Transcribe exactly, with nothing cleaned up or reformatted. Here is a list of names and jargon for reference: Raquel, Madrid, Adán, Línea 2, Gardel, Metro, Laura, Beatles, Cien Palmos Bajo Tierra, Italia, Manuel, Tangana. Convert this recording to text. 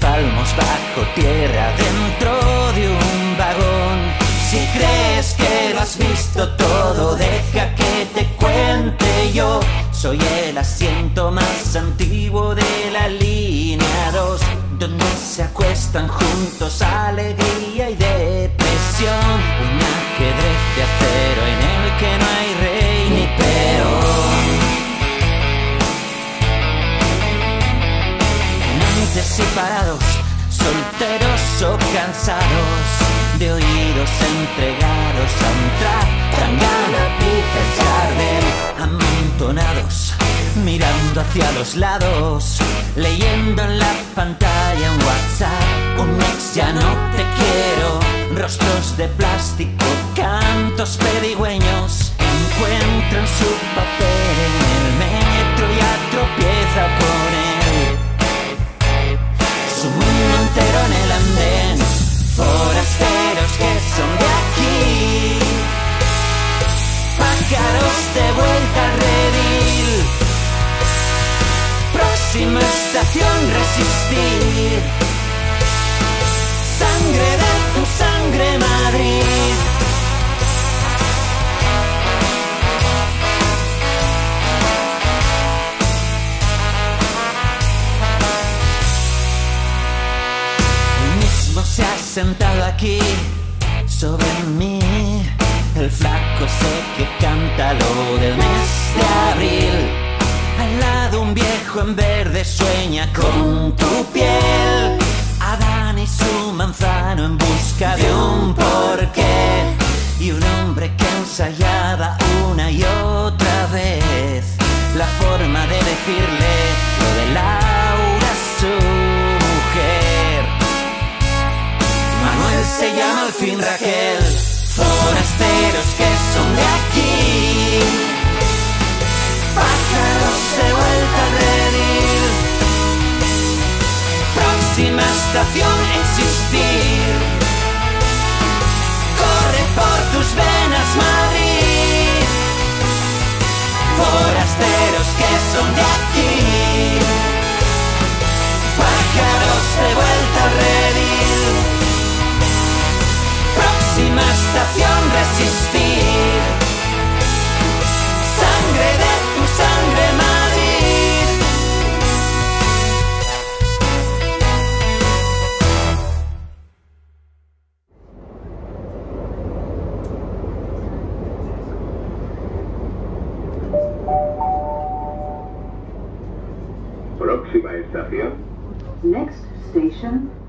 palmos bajo tierra dentro de un vagón. Si crees que lo has visto todo, deja que te cuente yo. Soy el asiento más antiguo de la línea dos, donde se acuestan juntos alegría y depresión. Un ajedrez de acero en el que no hay rey ni peón. Amantes separados, solteros o cansados, de oídos entregados a un tra, tangana, Beatles, Gardel, amontonados, mirando hacia los lados, leyendo en la pantalla un WhatsApp, un ex ya no te quiero, rostros de plástico, cantos pedigüeños, encuentran su papel en el metro y atropieza con él. Su mundo entero en el andén, forasteros que son de aquí, pájaros de vuelta al redil, próxima estación resistir, sangre de tu sangre Madrid. Se ha sentado aquí sobre mí, el flaco sé que canta lo del mes de abril. Al lado un viejo en verde sueña con tu piel. Adán y su manzano en busca de un porqué, y un hombre que ensayaba una y otra vez la forma de decirle lo de Laura su. Manuel se llama al fin Raquel, forasteros que son de aquí, pájaros de vuelta al redil, próxima estación existir, corre por tus venas Madrid, forasteros que son de aquí, pájaros de vuelta al redil, próxima estación resistir, sangre de tu sangre Madrid. Próxima estación. Next station.